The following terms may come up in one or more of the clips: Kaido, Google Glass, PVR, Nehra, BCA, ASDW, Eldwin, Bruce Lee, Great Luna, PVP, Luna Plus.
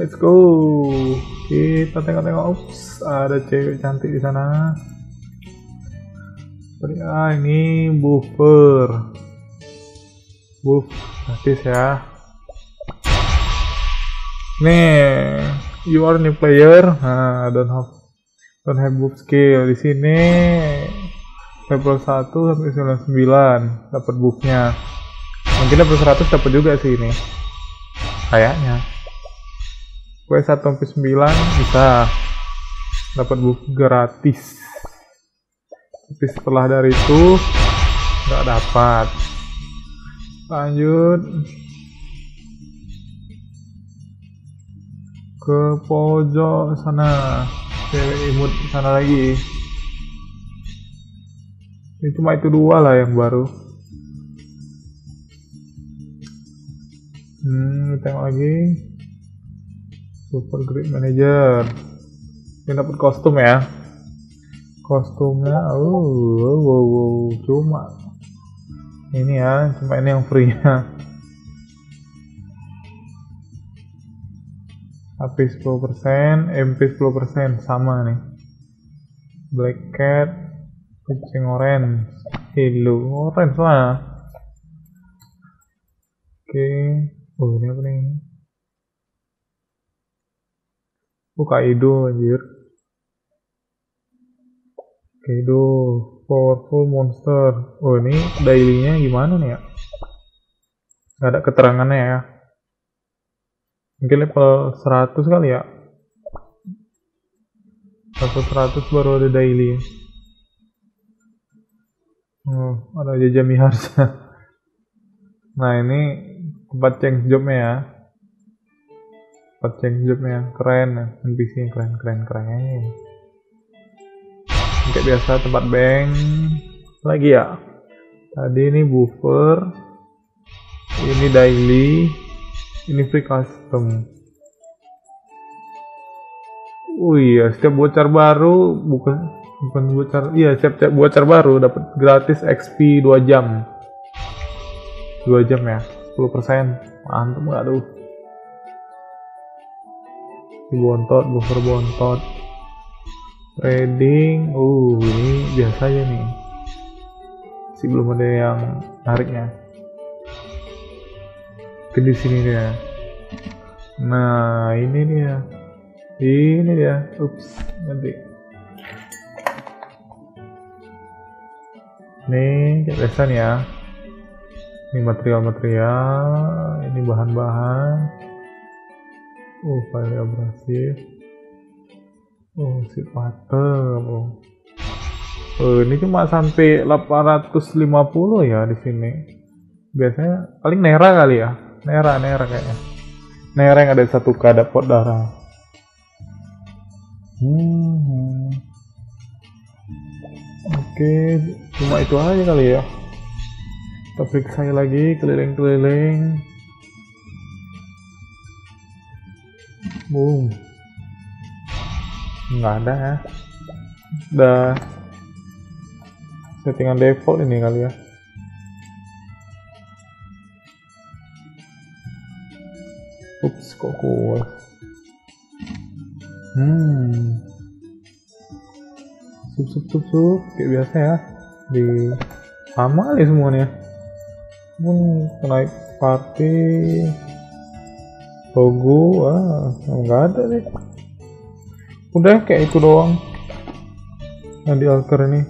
let's go. Kita tengok-tengok. Ups, ada cewek cantik di sana. Ah, ini buffer. Buff gratis ya. Nih, you are new player. Nah, don't have buff skill di sini. Level 1 sampai 99 dapat buffnya. Mungkin level 100 dapat juga sih ini. Kayaknya. Quest 1 sampai 9 bisa dapat buff gratis. Tapi setelah dari itu nggak dapat. Lanjut ke pojok sana, cewek imut sana lagi. Ini cuma itu dua lah yang baru. Tengok lagi. Super Great Manager. Ini dapat kostum ya. Kostumnya, cuma ini ya, cuma ini yang free nya HP 10%, MP 10% sama nih. Black Cat, kucing orange, hilo orange lah. Oke, ini apa nih? Kaido anjir. Kaido powerful monster. Oh, ini dailynya gimana nih ya? Gak ada keterangannya ya. Mungkin level 100 kali ya. Level 100 baru ada daily. Ada aja Jami Harsha. Nah, ini tempat change jobnya ya. Tempat change jobnya keren ya. NPC-nya keren. Kayak biasa tempat bank lagi ya. Tadi ini buffer, ini daily, ini free custom. Oh iya, setiap voucher baru bukan voucher, iya setiap voucher baru dapat gratis XP 2 jam ya, 10%. Mantap nggak tuh? Bontot, buffer bontot. Trading, ini biasa aja nih. Masih belum ada yang menariknya. Ke di sini dia. Nah, ini dia. Ini dia. Ups, nanti. Nih, kayak biasa nih ya. Ini material-material, ini bahan-bahan. Paling abrasif. Sip mantep. Ini cuma sampai 850 ya di sini. Biasanya paling Nehra kali ya. Nehra kayaknya. Nehra yang ada 1K dapat darah. Oke, cuma itu aja kali ya. Kita periksa lagi keliling-keliling. Boom. Nggak ada ya. Udah settingan default ini kali ya. Ups, kok kuat. Sup kayak biasa ya. Di sama nih semuanya. Naik party logo, nggak ada deh. Udah kayak itu doang yang di altar ini.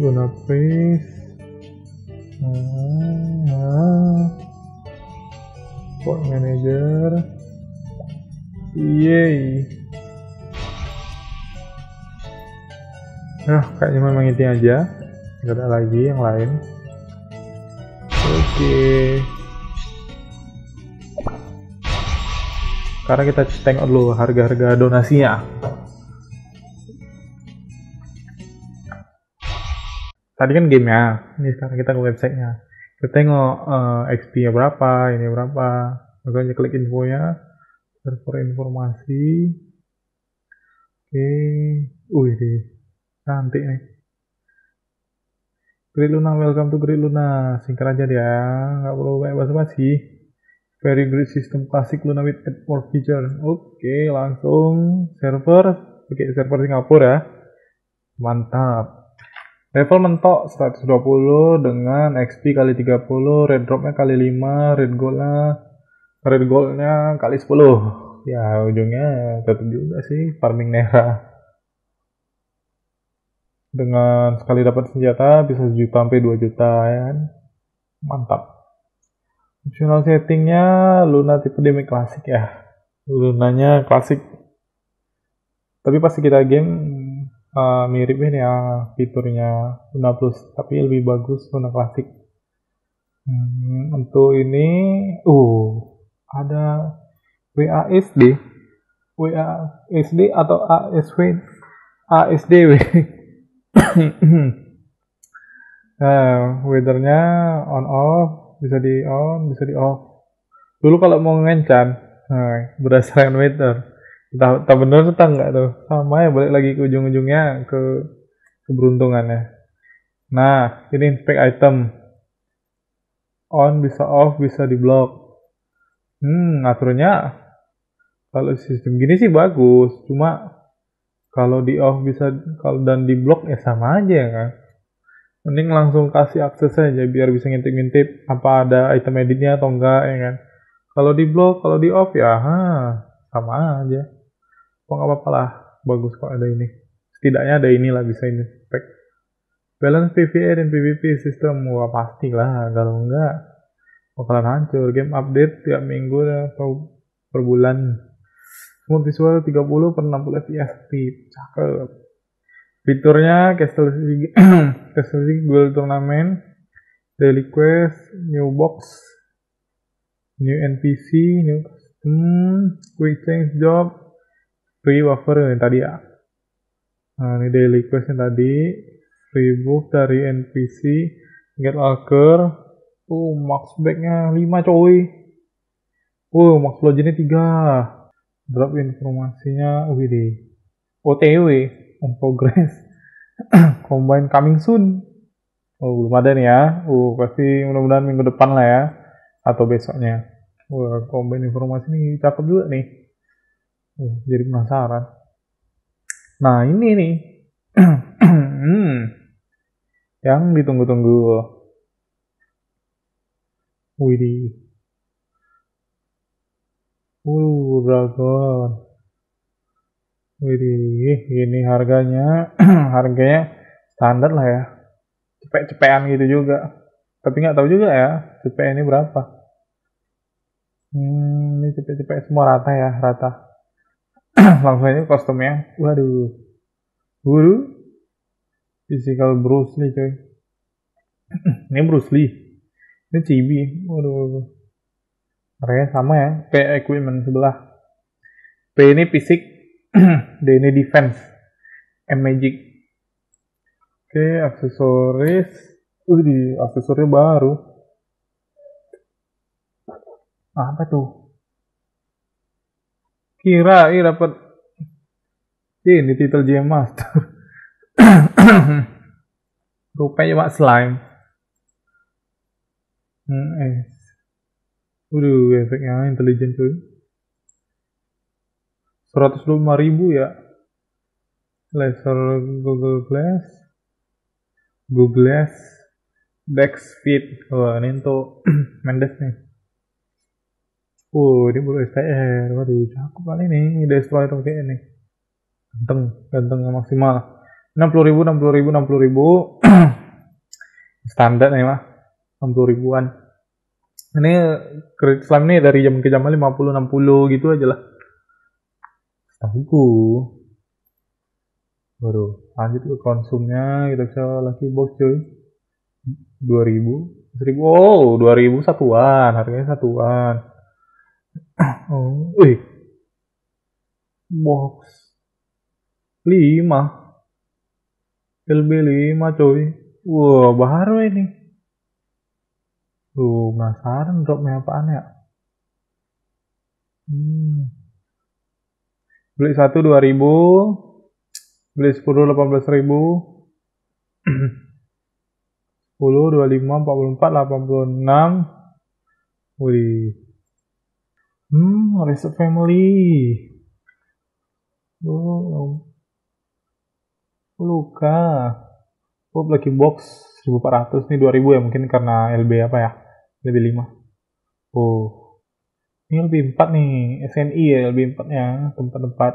Luna Plus. Port manager. Yeay. Nah, kayaknya memang itu aja. Gak ada lagi yang lain. Oke. Sekarang kita tengok dulu harga-harga donasinya. Tadi kan gamenya, ini sekarang kita ke websitenya. Kita tengok XP-nya berapa, ini berapa. Lalu klik infonya, server informasi. Oke, cantik nih. Great Luna, welcome to Great Luna. Singkat aja dia, nggak perlu banyak basa-basi. Very great system classic Luna with add more feature. Oke, langsung server. Oke, server Singapura ya. Mantap. Level mentok 120 dengan XP kali 30, red dropnya kali 5, red goldnya kali 10. Ya, ujungnya tetap juga sih farming Nehra. Dengan sekali dapat senjata bisa 1 juta sampai 2 juta ya. Mantap. Optional settingnya Luna tipe damage klasik ya, Lunanya klasik. Tapi pasti kita game miripin ya fiturnya Luna Plus, tapi lebih bagus Luna klasik. Untuk ini, ada WASD atau ASDW. Weathernya on off. Bisa di on, bisa di off. Dulu kalau mau ngencan, berdasarkan meter, entah bener entah enggak tuh, sama ya, balik lagi ke ujung-ujungnya ke keberuntungannya. Nah, ini inspect item, on bisa off, bisa di block. Ngaturnya kalau sistem gini sih bagus, cuma kalau di off bisa, kalau dan di block ya sama aja ya kan. Mending langsung kasih akses aja biar bisa ngintip-ngintip apa ada item editnya atau enggak ya kan. Kalau di block, kalau di off ya sama aja. Kok nggak apa-apa lah, bagus kok ada ini. Setidaknya ada inilah bisa ini spek. Balance PVR dan PVP sistem, wah pasti lah. Kalau enggak bakalan hancur. Game update tiap minggu atau per bulan. Smooth visual 30/60 fps, cakep. Fiturnya Castle League Duel Tournament, Daily Quest, New Box, New NPC, New Custom, Quick Change Job, Free Buffer yang tadi ya. Nah, ini Daily Quest yang tadi, Free Buff dari NPC, Get Alker, Max Back-nya 5 coy. Max Lodge-nya 3. Drop informasinya, OTW. On progress, combine coming soon. Belum ada nih ya. Pasti mudah-mudahan minggu depan lah ya, atau besoknya. Combine informasi ini cakep juga nih. Jadi penasaran. Nah ini nih, yang ditunggu-tunggu. Widih. Dragon. Widih, ini harganya, standar lah ya, cepet-cepean gitu juga, tapi nggak tahu juga ya, cepet ini berapa. Ini cepet-cepet semua rata ya, rata. Langsung aja kostumnya, waduh, physical Bruce Lee coy. Ini Bruce Lee, ini Chibi, waduh, harganya sama ya, P equipment sebelah, P ini fisik. D ini defense, M magic. Oke, aksesoris. Di aksesorisnya baru. Apa tuh? Kira ini dapat. Ini title GM Master. Rupanya cuma slime. Efeknya intelijen tuh. 125.000 ya. Laser Google Glass. Dex Fit. Ini untuk Mendes nih. Ini baru STR. Waduh, cakep kali ini. Destroy dong kayak ini. Ganteng maksimal. 60.000. Standar nih mah. 60.000-an. Ini Great Slime nih dari jam ke jam 50-60 gitu aja lah. Tahuku, baru lanjut ke konsumnya. Kita bisa lagi box coy, 2.000, 1.000, 2.000 satuan, harganya satuan. Box 5, LB 5 coy, baru ini. Penasaran dropnya apaan ya? Beli 1 2.000, beli 10 18.000, 10 25 44 86. Reset family. Oh, luka. Oh, Blacky Box 1400 nih 2000 ya, mungkin karena LB apa ya? LB 5. Oh. Ini LB 4 nih, SNI ya LB 4-nya, tempat-tempat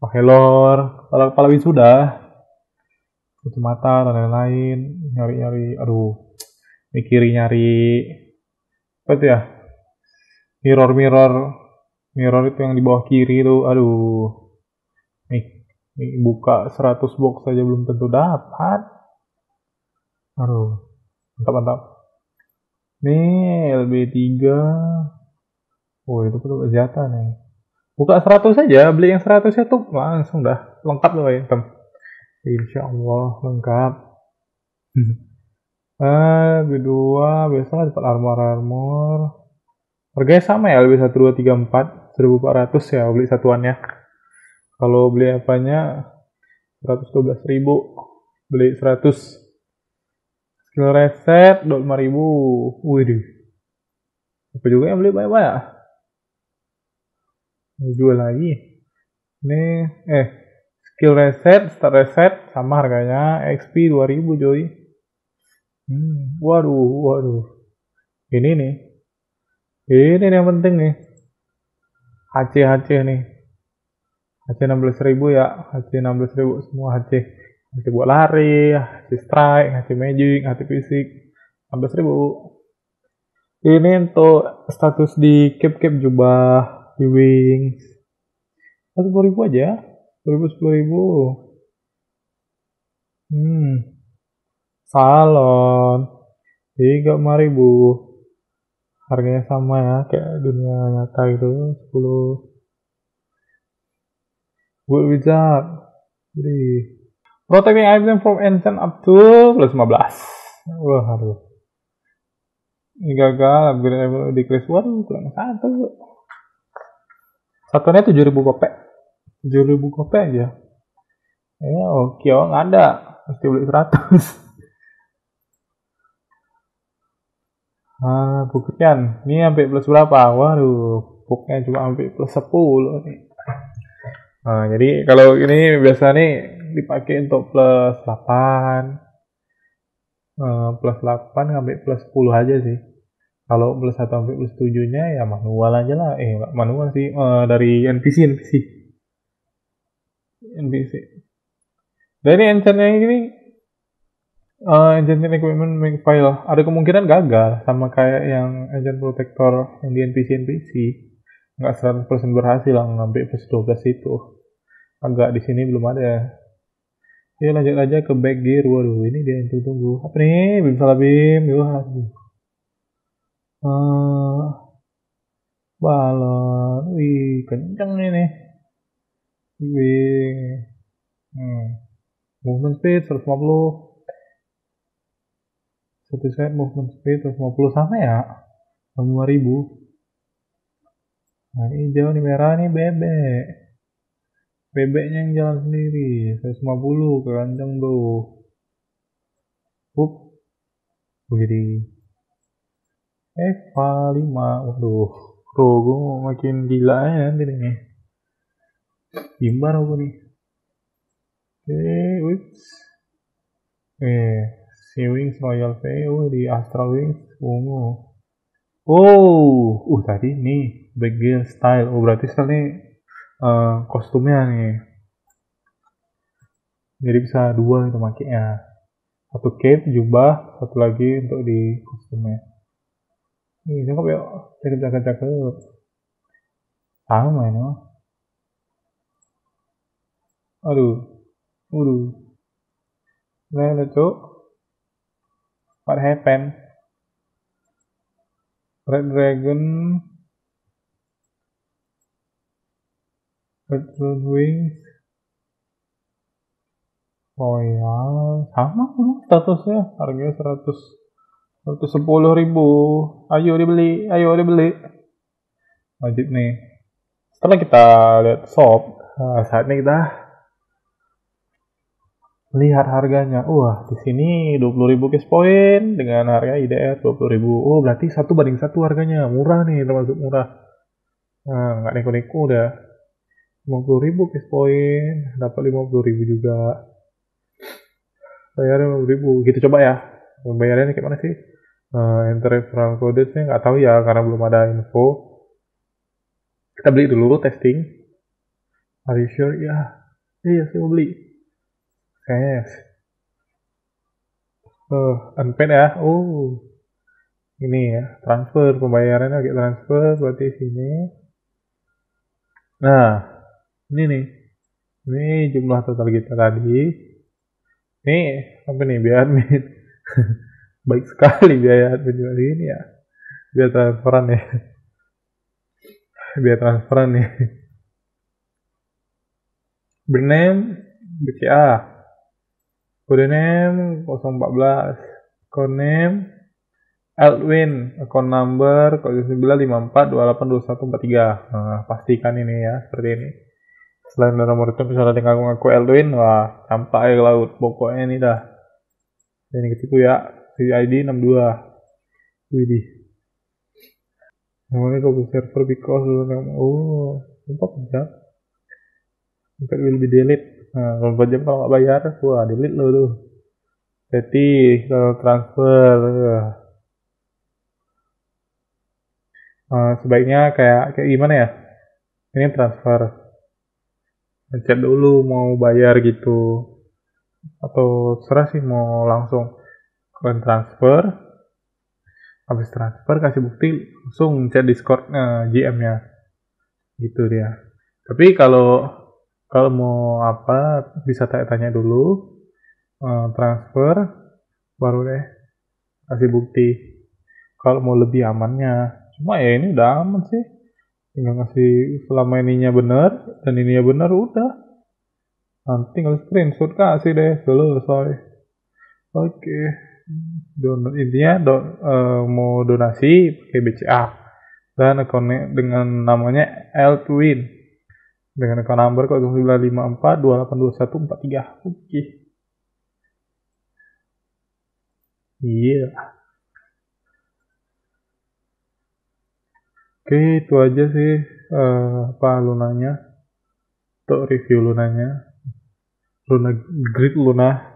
pakai lor, kepala wisuda, kacamata dan lain-lain, nyari-nyari, aduh. Mikirin nyari apa itu ya? Mirror itu yang di bawah kiri itu, aduh. Nih, buka 100 box saja belum tentu dapat. Aduh, mantap. Nih, LB3. Oh, itu perlu senjata nih. Buka 100 saja, beli yang 100 ya tuh. Langsung dah, lengkap loh ya, tem. Insya Allah, lengkap. B2, biasanya dapat armor. Harganya sama ya, LB1234, 1400 ya, beli satuannya. Kalau beli apanya 112.000, beli 100 skill reset 25.000. Waduh, apa juga yang beli banyak-banyak jual lagi ini. Skill reset, start reset sama harganya, XP 2.000 coy. Waduh ini nih yang penting nih, HC nih, HC 16.000 ya, HC 16.000 semua, HC buat lari, HC strike, HC magic, HC fisik, 16.000. Ini untuk status di cap jubah, di wings, 10.000 aja, 10.000. Salon, 35.000. Harganya sama ya, kayak dunia nyata gitu, 10. Good wizard. Jadi protecting item from ancient up to plus 15. Wah, aduh. Ini gagal, upgrade decrease. Waduh, kurang satu. Satunya 7.000 kopek. 7.000 kopek aja. Ya, oke, nggak ada. Mesti beli 100. Buktian. Ini sampai plus berapa? Waduh, pokoknya cuma sampai plus 10 nih. Nah, jadi kalau ini biasa nih dipakai untuk plus 8, sampai plus 10 aja sih. Kalau plus 1 sampai plus 7 nya ya manual aja lah. Manual sih, dari NPC. Dari enchantnya ini, enchantment equipment make file ada kemungkinan gagal, sama kayak yang enchant protector yang di NPC. Nggak 100% berhasil lah, ngambil plus 12 itu agak di sini belum ada ya. Lanjut aja ke back gear. Waduh, ini dia yang tunggu apa nih, belum salah bim. Balon, wih kenceng ini. Wih, movement speed 150, satu set movement speed 150 sama ya, 5.000. Nah, ini hijau, ini merah, ini bebek. Bebeknya yang jalan sendiri. 150 ke ranjang tuh. Begini. Eva 5. Waduh. Gue makin gila ya nanti nih. Gimbar aku nih. Sea Wings Royal VO di Astral Wings ungu. Tadi nih. Back gear style, berarti style nih kostumnya nih, jadi bisa dua itu makanya, satu cape jubah, satu lagi untuk di kostumnya. Ini cakep ya, cakep. Sama ini mah. Aduh, nah lucu. What happened? Red Dragon. Red Wings Royal sama statusnya, harganya 110.000. Ayo dibeli wajib nih. Setelah kita lihat shop, saatnya kita lihat harganya. Wah, di sini 20.000 cash point dengan harga IDR 20.000. Berarti 1:1 harganya, murah nih, termasuk murah. Nah, nggak neko-neko udah 50.000 cash point, dapat 50.000 juga. Bayarnya 50.000, gitu coba ya. Bayarnya kayak mana sih? Enter referral code nya nggak tahu ya, karena belum ada info. Kita beli dulu, testing. Are you sure? Ya, iya sih mau beli. Kayaknya yes. Unpaid ya. Oh, ini ya transfer, pembayarannya kayak transfer, berarti sini. Nah, ini nih, ini jumlah total kita tadi. Ini apa nih biaya admin? Baik sekali biaya admin kali ini ya. Biaya transferan ya. Biaya transferan nih. Bername BCA. Kode name 014. Kode name Eldwin, account number 0954282143. Nah, pastikan ini ya, seperti ini. Selain nomor itu misalnya tinggal ngaku Eldwin, wah, campak air laut. Pokoknya ini dah. Ini ketipu ya, ID 62. Widih. Namanya Google server because oh, lupa jam. Sampai will be delete. Nah, kalau 4 jam kalau nggak bayar, wah, delete lo tuh. Jadi, kalau transfer sebaiknya kayak gimana ya? Ini transfer. Ngecek dulu mau bayar gitu. Atau serah sih mau langsung kalian transfer. Habis transfer kasih bukti langsung cek Discord-nya GM-nya. Gitu dia. Tapi kalau mau apa bisa tanya dulu transfer baru deh kasih bukti. Kalau mau lebih amannya. Cuma ya ini udah aman sih, tinggal ngasih selama ininya bener dan ininya bener udah, nanti tinggal screenshot kasih deh selesai. Oke, intinya mau donasi pakai BCA dan account dengan namanya Eldwin dengan account number 0954282143. Oke, iya. Oke, itu aja sih apa lunanya, untuk review lunanya, Luna Great Luna.